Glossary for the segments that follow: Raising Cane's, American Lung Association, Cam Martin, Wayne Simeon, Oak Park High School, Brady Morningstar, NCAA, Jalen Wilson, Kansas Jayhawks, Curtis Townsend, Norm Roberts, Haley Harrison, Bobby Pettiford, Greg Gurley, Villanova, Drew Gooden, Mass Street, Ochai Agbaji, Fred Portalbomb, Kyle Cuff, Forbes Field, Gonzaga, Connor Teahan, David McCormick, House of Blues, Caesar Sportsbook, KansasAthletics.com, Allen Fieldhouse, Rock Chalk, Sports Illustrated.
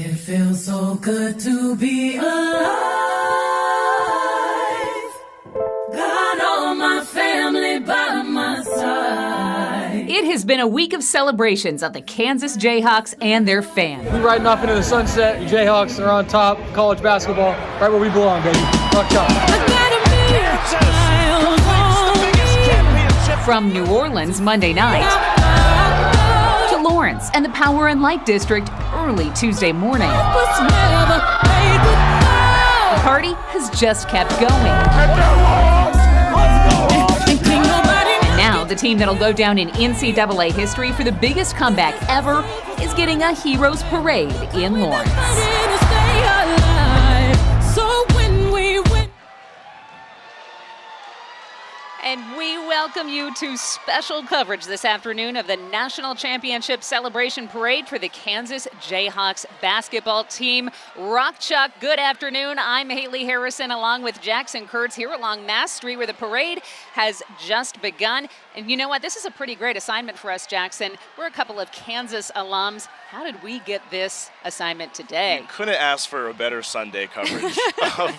It feels so good to be alive. Got all my family by my side. It has been a week of celebrations of the Kansas Jayhawks and their fans. We're riding off into the sunset. The Jayhawks are on top. College basketball, right where we belong, baby. Rock top. From New Orleans Monday night. Lawrence and the Power and Light District early Tuesday morning. The party has just kept going. And now the team that'll go down in NCAA history for the biggest comeback ever is getting a Heroes Parade in Lawrence. And we welcome you to special coverage this afternoon of the National Championship Celebration Parade for the Kansas Jayhawks basketball team. Rock Chalk, good afternoon. I'm Haley Harrison along with Jackson Kurtz here along Mass Street where the parade has just begun. And you know what? This is a pretty great assignment for us, Jackson. We're a couple of Kansas alums. How did we get this assignment today? You couldn't ask for a better Sunday coverage of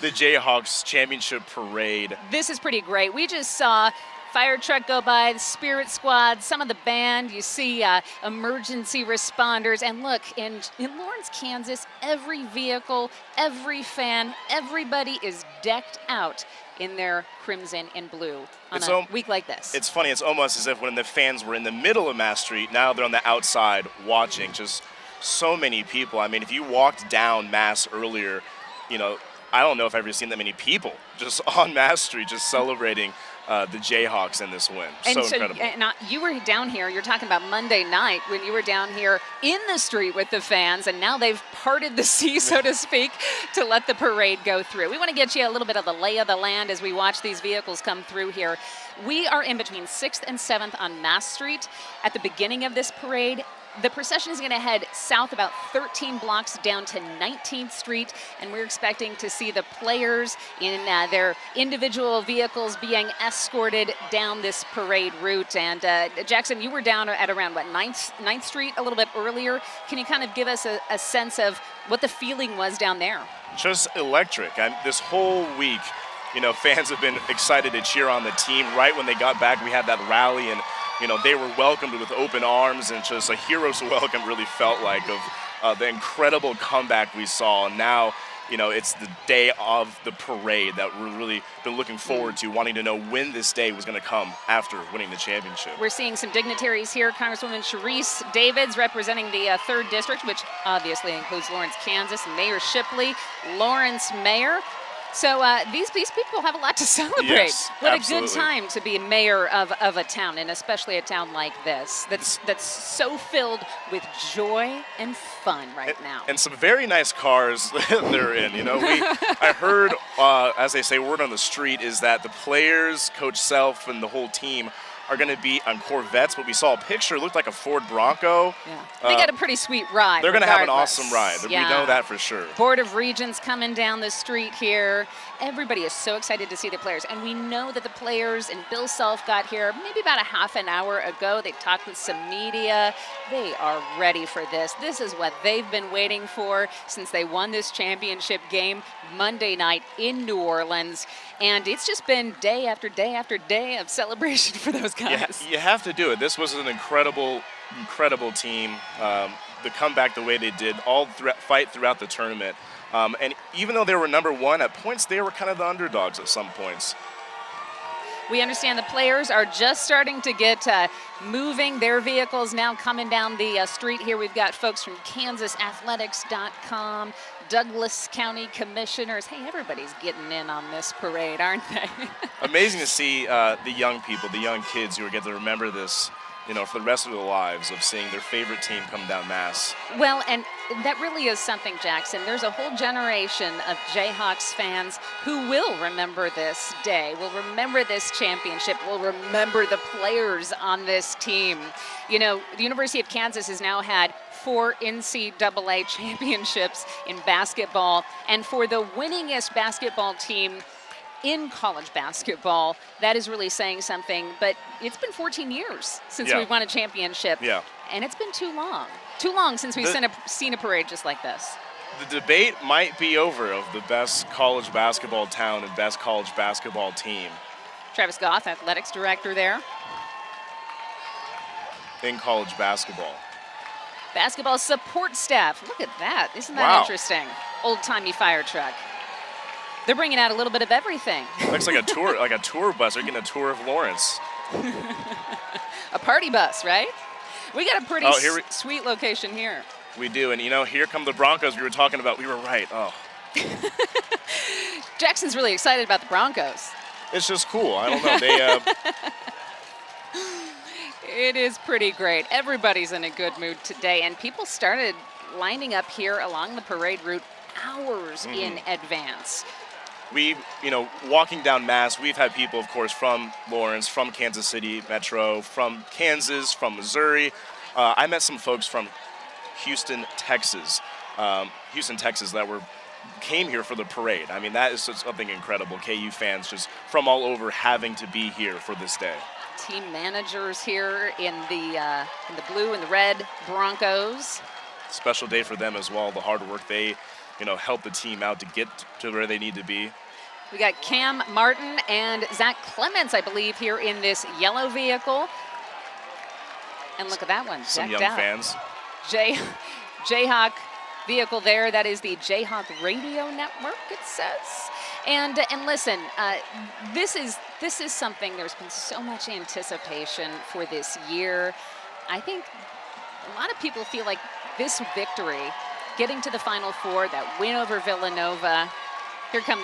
the Jayhawks Championship Parade. This is pretty great. We just saw fire truck go by, the Spirit Squad, some of the band. You see emergency responders. And look, in Lawrence, Kansas, every vehicle, every fan, everybody is decked out in their crimson and blue on a week like this. It's funny. It's almost as if when the fans were in the middle of Mass Street, now they're on the outside watching. Just so many people. I mean, if you walked down Mass earlier, you know, I don't know if I've ever seen that many people just on Mass Street just celebrating the Jayhawks in this win. And so incredible. And you were down here, you're talking about Monday night when you were down here in the street with the fans, and now they've parted the sea, so to speak, to let the parade go through. We want to get you a little bit of the lay of the land as we watch these vehicles come through here. We are in between 6th and 7th on Mass Street at the beginning of this parade. The procession is going to head south about 13 blocks down to 19th Street, and we're expecting to see the players in their individual vehicles being escorted down this parade route. And Jackson, you were down at around, what, 9th Street a little bit earlier. Can you kind of give us a sense of what the feeling was down there? Just electric. This whole week, you know, fans have been excited to cheer on the team. Right when they got back, we had that rally, and you know, they were welcomed with open arms, and just a hero's welcome really felt like of the incredible comeback we saw. And now, you know, it's the day of the parade that we're really been looking forward to, wanting to know when this day was going to come after winning the championship. We're seeing some dignitaries here. Congresswoman Sharice Davids representing the 3rd District, which obviously includes Lawrence, Kansas, Mayor Shipley, Lawrence Mayor. So these people have a lot to celebrate. Yes, what absolutely. A good time to be mayor of a town, and especially a town like this that's so filled with joy and fun right now. And some very nice cars they're in. You know, I heard, as they say, word on the street is that the players, Coach Self, and the whole team are going to be on Corvettes, but we saw a picture. It looked like a Ford Bronco. Yeah. They got a pretty sweet ride. They're going to have an awesome ride. Yeah. We know that for sure. Board of Regents coming down the street here. Everybody is so excited to see the players. And we know that the players and Bill Self got here maybe about a half an hour ago. They talked with some media. They are ready for this. This is what they've been waiting for since they won this championship game Monday night in New Orleans. And it's just been day after day after day of celebration for those guys. You have to do it. This was an incredible, incredible team. The comeback the way they did, all fight throughout the tournament. And even though they were number one at points, they were kind of the underdogs at some points. We understand the players are just starting to get moving. Their vehicles now coming down the street here. We've got folks from KansasAthletics.com, Douglas County Commissioners. Hey, everybody's getting in on this parade, aren't they? Amazing to see the young people, the young kids who are going to remember this, you know, for the rest of their lives, of seeing their favorite team come down Mass. Well, and that really is something, Jackson. There's a whole generation of Jayhawks fans who will remember this day, will remember this championship, will remember the players on this team. You know, the University of Kansas has now had 4 NCAA championships in basketball, and for the winningest basketball team in college basketball, that is really saying something. But it's been 14 years since we've won a championship. Yeah. And it's been too long. Too long since we've seen a parade just like this. The debate might be over of the best college basketball town and best college basketball team. Travis Goff, athletics director there. In college basketball. Basketball support staff. Look at that. Isn't that interesting? Old-timey fire truck. They're bringing out a little bit of everything. Looks like a tour, like a tour bus. They're getting a tour of Lawrence. A party bus, right? We got a pretty sweet location here. We do, and you know, here come the Broncos we were talking about. We were right. Oh. Jackson's really excited about the Broncos. It's just cool. I don't know. They. It is pretty great. Everybody's in a good mood today, and people started lining up here along the parade route hours in advance. We, you know, walking down Mass, we've had people, of course, from Lawrence, from Kansas City Metro, from Kansas, from Missouri. I met some folks from Houston, Texas, that came here for the parade. I mean, that is just something incredible. KU fans just from all over having to be here for this day. Team managers here in the blue and the red Broncos. Special day for them as well. The hard work they, you know, help the team out to get to where they need to be. We got Cam Martin and Zach Clements, I believe, here in this yellow vehicle. And look at that one. Some young fans. Jayhawk vehicle there. That is the Jayhawk Radio Network, it says. And listen, this is something. There's been so much anticipation for this year. I think a lot of people feel like this victory, getting to the Final Four, that win over Villanova. Here come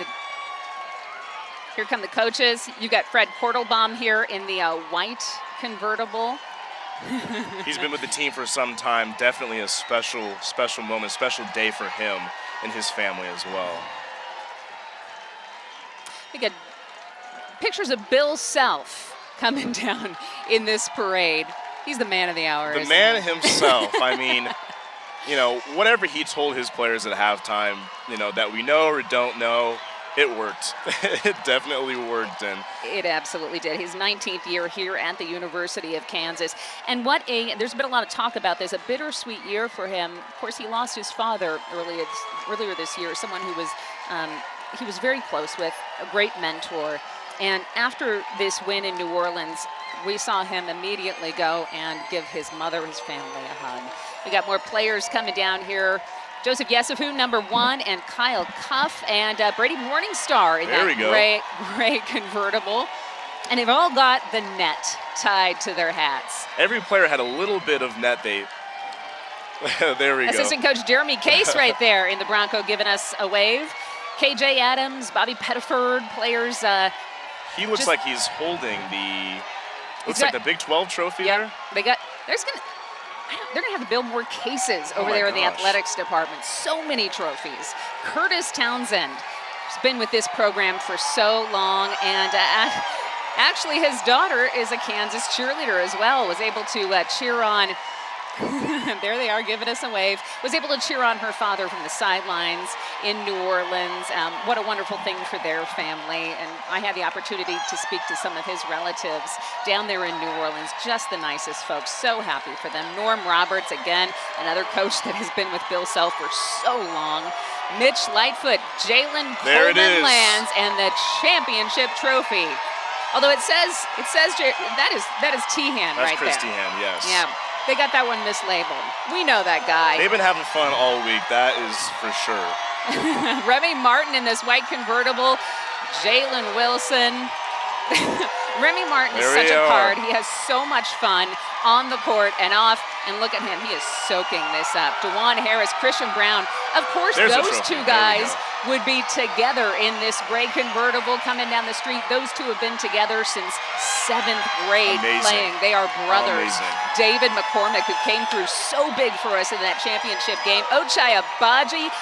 the coaches. You got Fred Portalbomb here in the white convertible. He's been with the team for some time. Definitely a special moment, special day for him and his family as well. We got pictures of Bill Self coming down in this parade. He's the man of the hour. The man himself. I mean, you know, whatever he told his players at halftime, you know, that we know or don't know, it worked. It definitely worked. And it absolutely did. His 19th year here at the University of Kansas. And there's been a lot of talk about this, a bittersweet year for him. Of course, he lost his father earlier this year, someone who was he was very close with, a great mentor. And after this win in New Orleans, we saw him immediately go and give his mother and his family a hug. We got more players coming down here. Joseph Yesufu, number one, and Kyle Cuff, and Brady Morningstar in that gray convertible. And they've all got the net tied to their hats. Every player had a little bit of net. There we go. Assistant coach Jeremy Case right there in the Bronco giving us a wave. KJ Adams, Bobby Pettiford, players. He looks like he's holding the the Big 12 trophy there. They're going to have to build more cases over there in the athletics department. So many trophies. Curtis Townsend has been with this program for so long, and actually his daughter is a Kansas cheerleader as well, was able to cheer on. There they are giving us a wave. Was able to cheer on her father from the sidelines in New Orleans. What a wonderful thing for their family. And I had the opportunity to speak to some of his relatives down there in New Orleans. Just the nicest folks. So happy for them. Norm Roberts, again, another coach that has been with Bill Self for so long. Mitch Lightfoot, Jalen Coleman-Lands, and the championship trophy. Although it says that is Teahan right there. That's Chris Teahan, yes. Yeah. They got that one mislabeled. We know that guy. They've been having fun all week. That is for sure. Remy Martin in this white convertible. Jalen Wilson. Remy Martin is such a card. He has so much fun on the court and off. And look at him. He is soaking this up. DeJuan Harris, Christian Braun. Of course, those two guys would be together in this gray convertible coming down the street. Those two have been together since 7th grade playing. They are brothers. Amazing. David McCormick, who came through so big for us in that championship game. Ochai Agbaji,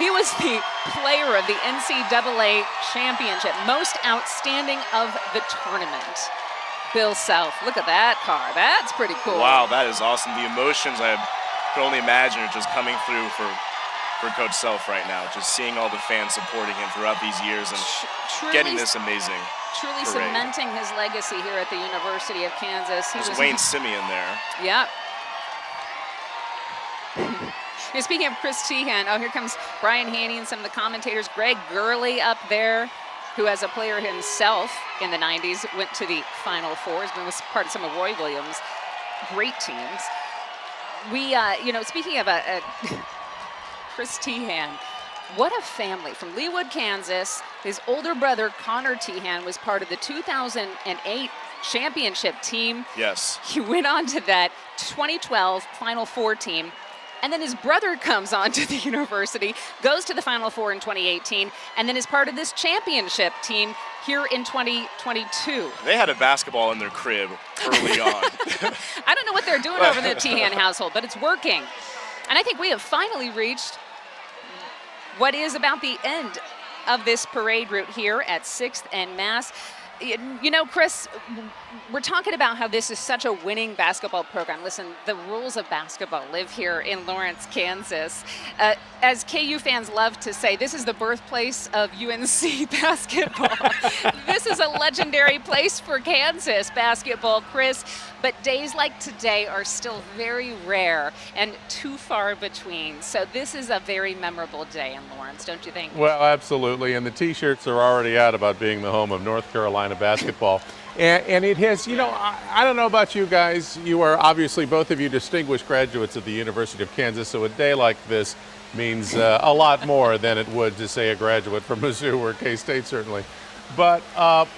he was the player of the NCAA championship, most outstanding of the tournament. Bill Self, look at that car. That's pretty cool. Wow, that is awesome. The emotions I could only imagine are just coming through for for Coach Self right now, just seeing all the fans supporting him throughout these years and getting this amazing parade. Cementing his legacy here at the University of Kansas. There's Wayne Simeon there. Yep. Speaking of Chris Teahan, oh, here comes Brian Haney and some of the commentators. Greg Gurley up there, who as a player himself in the 90s went to the Final Four, has been part of some of Roy Williams' great teams. We, you know, speaking of Chris Teahan, what a family. From Leawood, Kansas, his older brother, Connor Teahan, was part of the 2008 championship team. Yes. He went on to that 2012 Final Four team. And then his brother comes on to the university, goes to the Final Four in 2018, and then is part of this championship team here in 2022. They had a basketball in their crib early on. I don't know what they're doing over in the Teahan household, but it's working. And I think we have finally reached what is about the end of this parade route here at 6th and Mass. You know, Chris, we're talking about how this is such a winning basketball program. Listen, the rules of basketball live here in Lawrence, Kansas. As KU fans love to say, this is the birthplace of UNC basketball. This is a legendary place for Kansas basketball, Chris. But days like today are still very rare and too far between. So this is a very memorable day in Lawrence, don't you think? Well, absolutely. And the T-shirts are already out about being the home of North Carolina basketball. And it has, you know, I don't know about you guys. You are obviously, both of you, distinguished graduates of the University of Kansas. So a day like this means a lot more than it would to, say, a graduate from Mizzou or K-State, certainly. But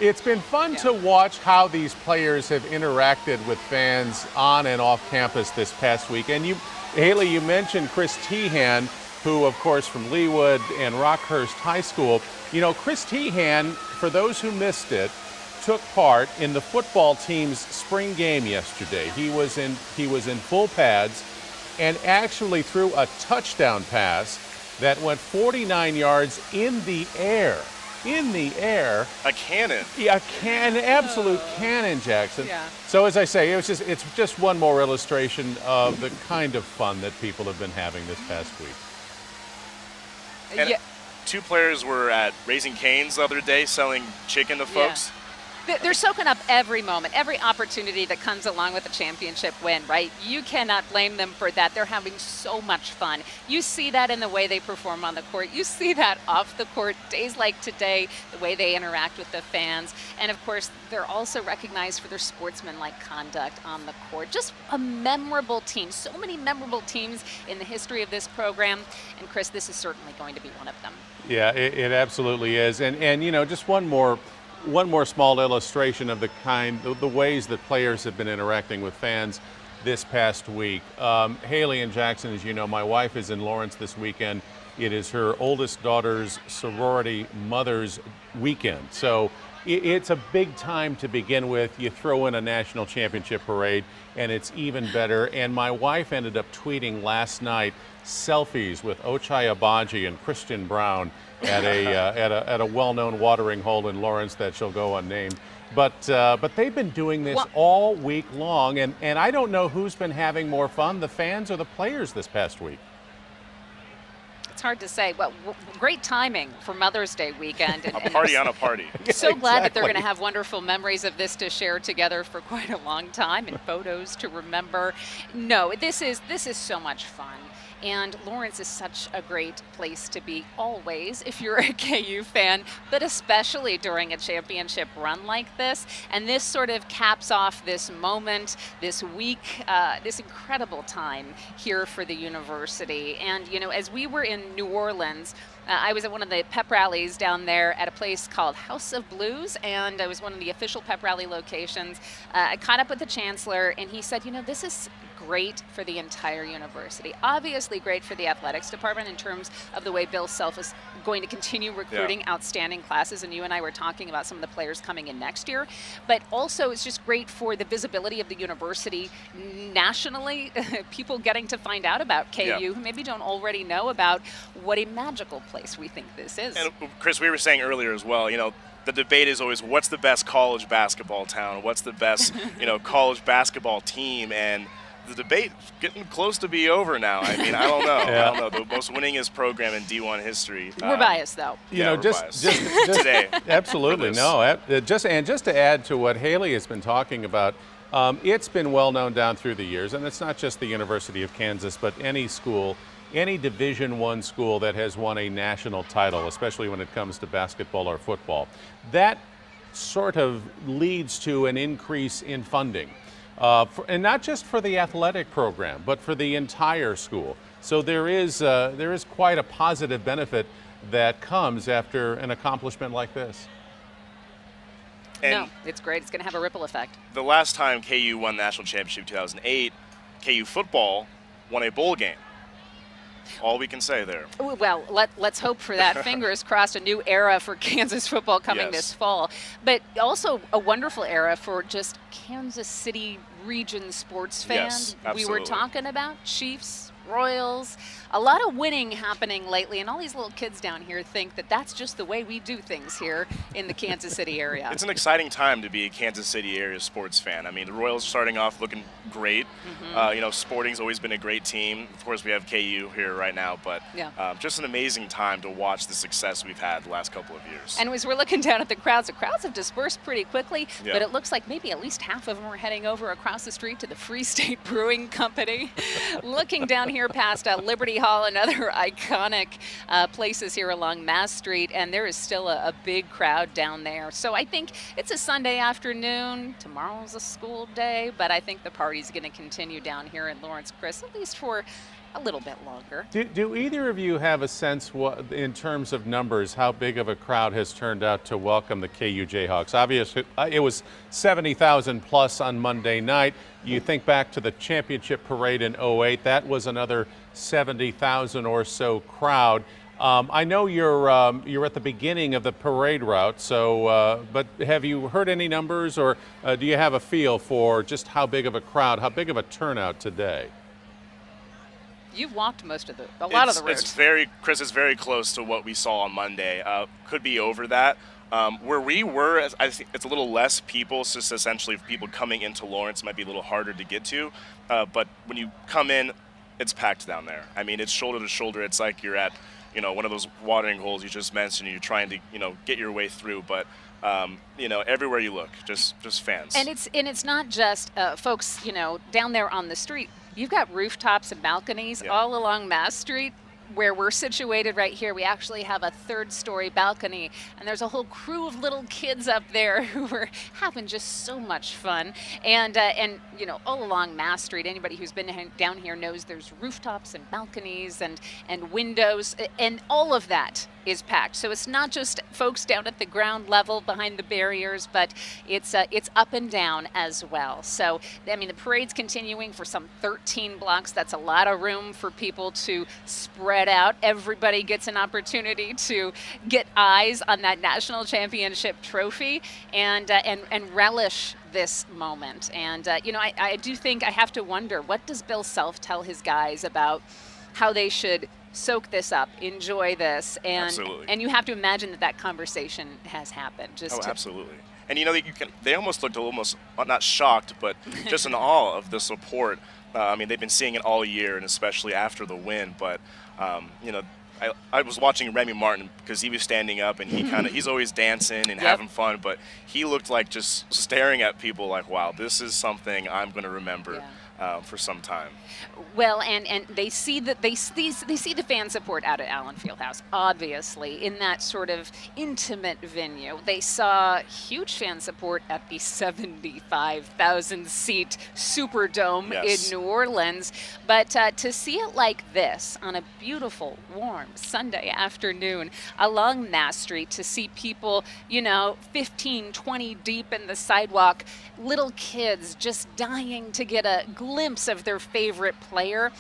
it's been fun to watch how these players have interacted with fans on and off campus this past week. And you, Haley, you mentioned Chris Teahan, who, of course, from Leawood and Rockhurst High School. You know, Chris Teahan, for those who missed it, took part in the football team's spring game yesterday. He was in full pads and actually threw a touchdown pass that went 49 yards in the air. In the air. A cannon. Yeah, an absolute cannon, Jackson. Yeah. So as I say, it's just one more illustration of the kind of fun that people have been having this past week. And yeah. Two players were at Raising Cane's the other day selling chicken to folks. Yeah. They're soaking up every moment, every opportunity that comes along with a championship win, right? You cannot blame them for that. They're having so much fun. You see that in the way they perform on the court. You see that off the court, days like today, the way they interact with the fans. And, of course, they're also recognized for their sportsmanlike conduct on the court. Just a memorable team. So many memorable teams in the history of this program. And, Chris, this is certainly going to be one of them. Yeah, it absolutely is. And you know, just one more small illustration of the ways that players have been interacting with fans this past week. Haley and Jackson, as you know, my wife is in Lawrence this weekend. It is her oldest daughter's sorority mother's weekend. So it's a big time to begin with. You throw in a national championship parade, and it's even better. And my wife ended up tweeting last night selfies with Ochai Agbaji and Christian Braun at a well-known watering hole in Lawrence that shall go unnamed. But they've been doing this all week long, and I don't know who's been having more fun, the fans or the players this past week. It's hard to say. Well, great timing for Mother's Day weekend. And a party on a party. So glad that they're going to have wonderful memories of this to share together for quite a long time and photos to remember. No, this is so much fun. And Lawrence is such a great place to be always if you're a KU fan, but especially during a championship run like this. And this sort of caps off this moment, this week, this incredible time here for the university. And, you know, as we were in New Orleans, I was at one of the pep rallies down there at a place called House of Blues, and I was one of the official pep rally locations. I caught up with the chancellor, and he said, you know, this is great for the entire university. Obviously great for the athletics department in terms of the way Bill Self is going to continue recruiting outstanding classes, and you and I were talking about some of the players coming in next year. But also it's just great for the visibility of the university nationally, people getting to find out about KU who maybe don't already know about what a magical place we think this is. And Chris, we were saying earlier as well, you know, the debate is always what's the best college basketball town, what's the best, you know, college basketball team, and the debate's getting close to be over now. I mean, I don't know. Yeah. I don't know. The most winningest program in D1 history. We're biased, though. We're biased. Today. Absolutely. No, just to add to what Haley has been talking about, it's been well known down through the years, and it's not just the University of Kansas, but any school, any Division I school that has won a national title, especially when it comes to basketball or football. That sort of leads to an increase in funding. And not just for the athletic program, but for the entire school. So there is quite a positive benefit that comes after an accomplishment like this. And no, it's great. It's going to have a ripple effect. The last time KU won national championship, 2008, KU football won a bowl game. All we can say there. Well, let's hope for that. Fingers crossed, a new era for Kansas football coming this fall. But also a wonderful era for just Kansas City region sports fans. Yes, we were talking about Chiefs, Royals, a lot of winning happening lately, and all these little kids down here think that that's just the way we do things here in the Kansas City area. It's an exciting time to be a Kansas City area sports fan. I mean, the Royals starting off looking great. You know, Sporting's always been a great team. Of course, we have KU here right now, but just an amazing time to watch the success we've had the last couple of years. And as we're looking down at the crowds have dispersed pretty quickly, but it looks like maybe at least half of them are heading over across the street to the Free State Brewing Company. Looking down here past Liberty Hall and other iconic places here along Mass Street, and there is still a big crowd down there. So I think it's a Sunday afternoon. Tomorrow's a school day, but I think the party's going to continue down here in Lawrence, Chris, at least for a little bit longer. Do either of you have a sense what, in terms of numbers, how big of a crowd has turned out to welcome the KU Jayhawks? Obviously, it was 70,000 plus on Monday night. You think back to the championship parade in 08, that was another 70,000 or so crowd. I know you're at the beginning of the parade route, so but have you heard any numbers, or do you have a feel for just how big of a crowd, how big of a turnout today? You've walked most of a lot of the routes. It's very, Chris, it's very close to what we saw on Monday. Could be over that. Where we were, I think it's a little less people. It's just essentially people coming into Lawrence might be a little harder to get to. But when you come in, it's packed down there. I mean, it's shoulder to shoulder. It's like you're at, you know, one of those watering holes you just mentioned. You're trying to, you know, get your way through, but you know, everywhere you look, just fans. And it's not just folks, you know, down there on the street. You've got rooftops and balconies all along Mass Street. Where we're situated right here, we actually have a third-story balcony, and there's a whole crew of little kids up there who were having just so much fun. And you know, all along Mass Street, anybody who's been down here knows there's rooftops and balconies and windows, and all of that is packed. So it's not just folks down at the ground level behind the barriers, but it's up and down as well. So I mean, the parade's continuing for some 13 blocks. That's a lot of room for people to spread out. Everybody gets an opportunity to get eyes on that national championship trophy and relish this moment. And you know, I do think I have to wonder, what does Bill Self tell his guys about how they should soak this up, enjoy this, and you have to imagine that that conversation has happened. Just absolutely. And you know, they almost looked almost not shocked, but just in awe of the support. I mean, they've been seeing it all year, and especially after the win. But you know, I was watching Remy Martin because he was standing up, and he's always dancing and having fun, but he looked like just staring at people like, wow, this is something I'm going to remember. For some time. Well, and they see that they see the fan support out at Allen Fieldhouse, obviously, in that sort of intimate venue. They saw huge fan support at the 75,000 seat Superdome in New Orleans. But to see it like this on a beautiful, warm Sunday afternoon along Mass Street, to see people, you know, 15, 20 deep in the sidewalk, little kids just dying to get a glimpse of their favorite player,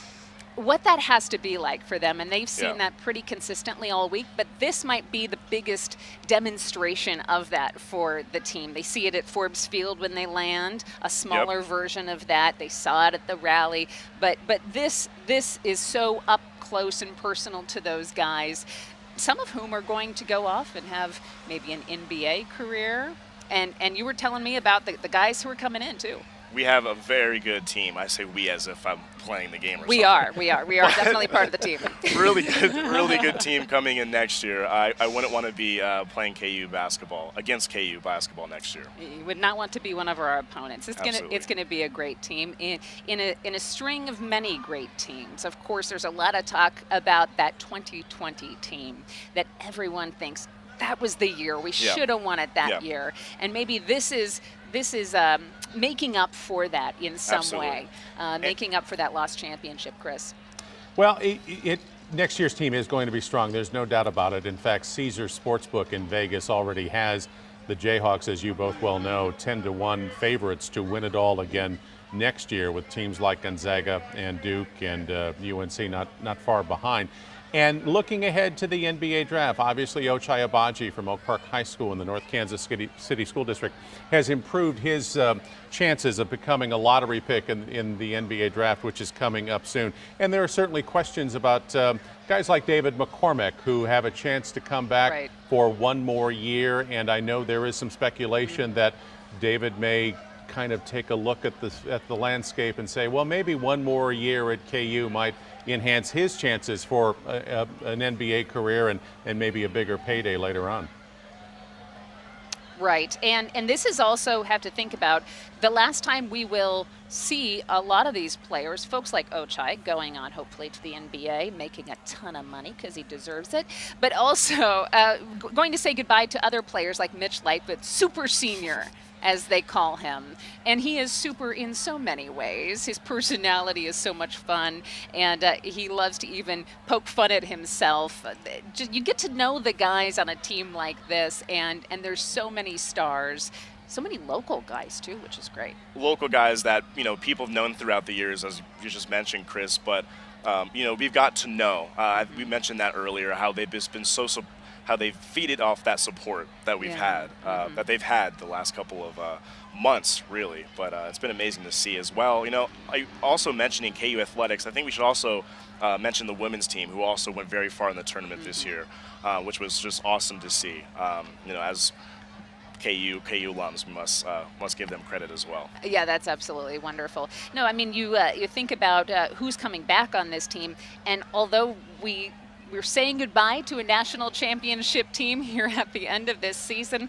what that has to be like for them. And they've seen that pretty consistently all week, but this might be the biggest demonstration of that for the team. They see it at Forbes Field when they land, a smaller version of that. They saw it at the rally, but this is so up close and personal to those guys, some of whom are going to go off and have maybe an NBA career. And you were telling me about the guys who are coming in too. we have a very good team. I say we as if I'm playing the game or something. We are definitely part of the team. really good team coming in next year. I wouldn't want to be playing KU basketball against KU basketball next year. You would not want to be one of our opponents. It's going to be a great team in a string of many great teams. Of course, there's a lot of talk about that 2020 team that everyone thinks that was the year we should have won it that year, and maybe this is making up for that in some way, making up for that lost championship, Chris. Well, next year's team is going to be strong. There's no doubt about it. In fact, Caesars Sportsbook in Vegas already has the Jayhawks, as you both well know, 10-1 favorites to win it all again next year, with teams like Gonzaga and Duke and UNC not far behind. And looking ahead to the NBA draft, obviously Ochai Agbaji from Oak Park High School in the North Kansas City School District has improved his chances of becoming a lottery pick in the NBA draft, which is coming up soon. And there are certainly questions about guys like David McCormick, who have a chance to come back for one more year. And I know there is some speculation that David may kind of take a look at the landscape and say, well, maybe one more year at KU might enhance his chances for an NBA career and maybe a bigger payday later on. Right, and this is also, have to think about, the last time we will see a lot of these players, folks like Ochai, going on hopefully to the NBA, making a ton of money because he deserves it, but also going to say goodbye to other players like Mitch Lightfoot, super senior, as they call him. And he is super in so many ways. His personality is so much fun, and he loves to even poke fun at himself. You get to know the guys on a team like this, and there's so many stars, so many local guys too, which is great. Local guys that, you know, people have known throughout the years, as you just mentioned, Chris, but you know, we've got to know. We mentioned that earlier, how they've just been so supportive, how they've feeded off that support that we've had, that they've had the last couple of months, really. But it's been amazing to see as well. You know, also mentioning KU Athletics, I think we should also mention the women's team, who also went very far in the tournament this year, which was just awesome to see. You know, as KU alums, must give them credit as well. Yeah, that's absolutely wonderful. No, I mean, you think about who's coming back on this team, and although we're saying goodbye to a national championship team here at the end of this season,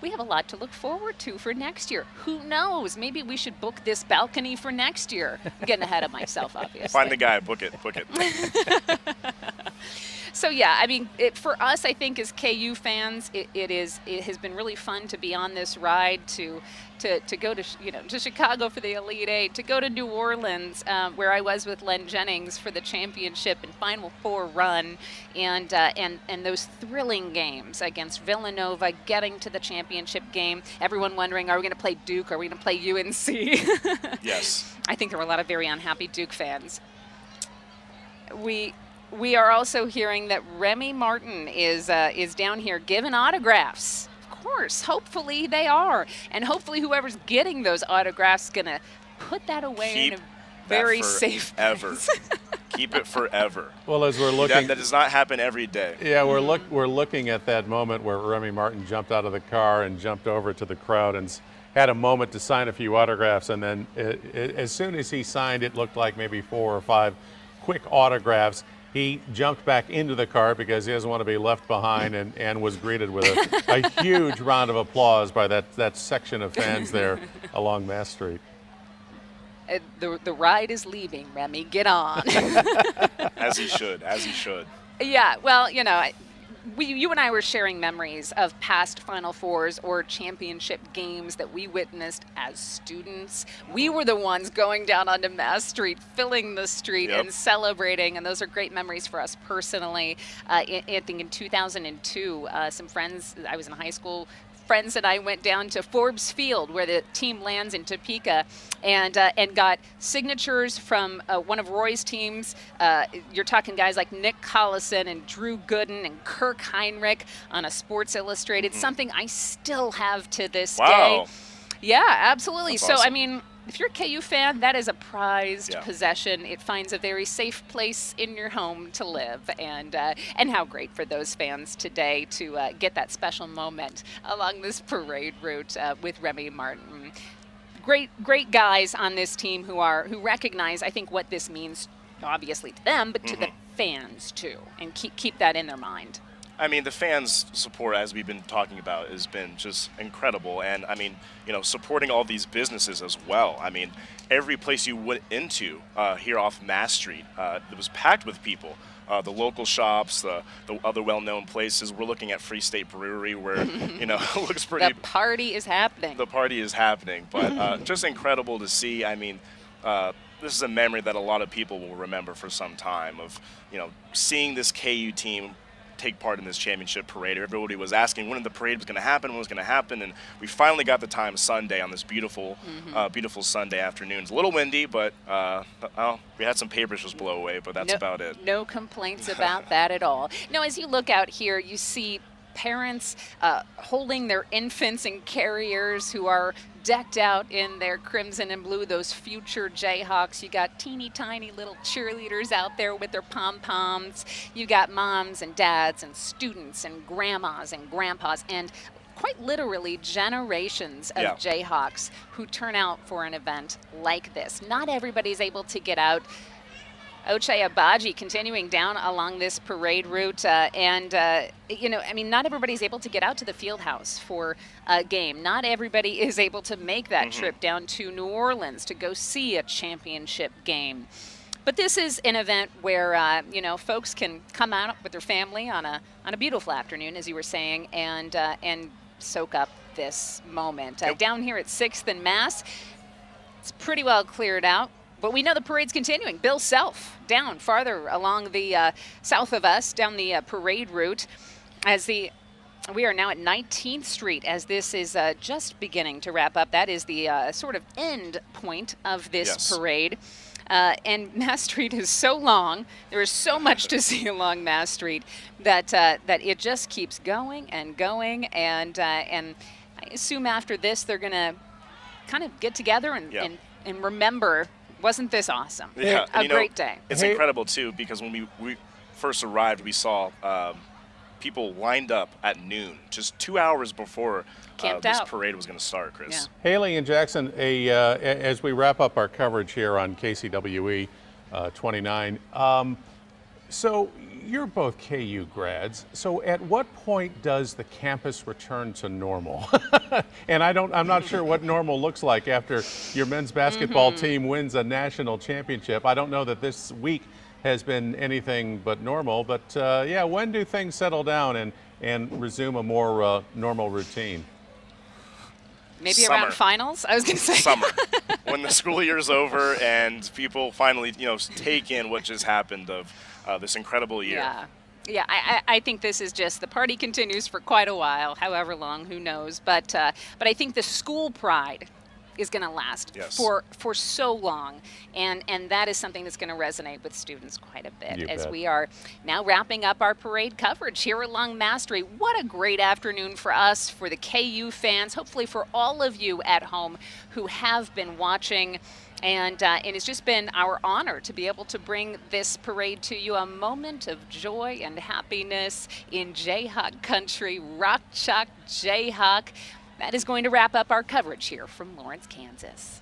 we have a lot to look forward to for next year. Who knows? Maybe we should book this balcony for next year. I'm getting ahead of myself, obviously. Find the guy, book it. So yeah, I mean, for us, I think as KU fans, it has been really fun to be on this ride, to go to to Chicago for the Elite Eight, to go to New Orleans, where I was with Len Jennings for the championship and Final Four run, and those thrilling games against Villanova, getting to the championship game. Everyone wondering, are we going to play Duke? Are we going to play UNC? Yes. I think there were a lot of very unhappy Duke fans. We are also hearing that Remy Martin is down here giving autographs. Of course, hopefully they are, and hopefully whoever's getting those autographs is gonna put that away in a very safe place. Keep it forever. Well, as we're looking, that does not happen every day. Yeah, we're looking at that moment where Remy Martin jumped out of the car and jumped over to the crowd and had a moment to sign a few autographs, and then as soon as he signed, it looked like maybe 4 or 5 quick autographs. He jumped back into the car because he doesn't want to be left behind, and was greeted with a huge round of applause by that section of fans there along Mass Street. The ride is leaving, Remy. Get on. As he should. Yeah, well, you know, you and I were sharing memories of past Final Fours or championship games that we witnessed as students. We were the ones going down onto Mass Street, filling the street and celebrating, and those are great memories for us personally. I think in 2002, some friends, I was in high school, friends and I went down to Forbes Field, where the team lands in Topeka, and got signatures from one of Roy's teams. You're talking guys like Nick Collison and Drew Gooden and Kirk Heinrich on a Sports Illustrated, something I still have to this day. Yeah, absolutely. That's awesome. I mean, if you're a KU fan, that is a prized possession. It finds a very safe place in your home to live, and how great for those fans today to get that special moment along this parade route with Remy Martin. great guys on this team who recognize, I think, what this means, obviously to them, but to the fans too, and keep that in their mind. I mean, the fans' support, as we've been talking about, has been just incredible. And I mean, you know, supporting all these businesses as well. I mean, every place you went into here off Mass Street, it was packed with people. The local shops, the other well-known places. We're looking at Free State Brewery, where, you know, it looks pretty. The party is happening. The party is happening, but just incredible to see. I mean, this is a memory that a lot of people will remember for some time of, you know, seeing this KU team take part in this championship parade. Everybody was asking when the parade was going to happen, and we finally got the time Sunday on this beautiful, beautiful Sunday afternoon. It's a little windy, but we had some papers just blow away, but that's about it. No complaints about that at all. Now, as you look out here, you see parents holding their infants and carriers who are decked out in their crimson and blue, those future Jayhawks. You got teeny tiny little cheerleaders out there with their pom-poms. You got moms and dads and students and grandmas and grandpas and quite literally generations of Jayhawks who turn out for an event like this. Not everybody's able to get out. Ochai Agbaji continuing down along this parade route, you know, I mean, not everybody's able to get out to the field house for a game. Not everybody is able to make that trip down to New Orleans to go see a championship game. But this is an event where, you know, folks can come out with their family on a beautiful afternoon, as you were saying, and soak up this moment. Down here at 6th and Mass, it's pretty well cleared out. But we know the parade's continuing. Bill Self down farther along the south of us, down the parade route. As we are now at 19th Street as this is just beginning to wrap up. That is the sort of end point of this parade. And Mass Street is so long. There is so much to see along Mass Street that it just keeps going and going. And I assume after this they're gonna kind of get together and remember. Wasn't this awesome? Yeah, a great day. It's incredible too, because when we first arrived, we saw people lined up at noon, just 2 hours before this parade was going to start, Chris. Yeah. Haley and Jackson, as we wrap up our coverage here on KCWE 29, so you're both KU grads. So at what point does the campus return to normal? And I'm not sure what normal looks like after your men's basketball team wins a national championship. I don't know that this week has been anything but normal, but yeah, when do things settle down and resume a more normal routine? Maybe summer. Around finals, I was going to say. Summer, when the school year's over and people finally, you know, take in what just happened of this incredible year. Yeah, yeah. I think this is just the party continues for quite a while, however long, who knows. But I think the school pride is going to last for so long, and that is something that's going to resonate with students quite a bit. You as bet. We are now wrapping up our parade coverage here along Mass Street. What a great afternoon for us, for the KU fans, hopefully for all of you at home who have been watching, and it's just been our honor to be able to bring this parade to you, a moment of joy and happiness in Jayhawk country. Rock Chalk Jayhawk. That is going to wrap up our coverage here from Lawrence, Kansas.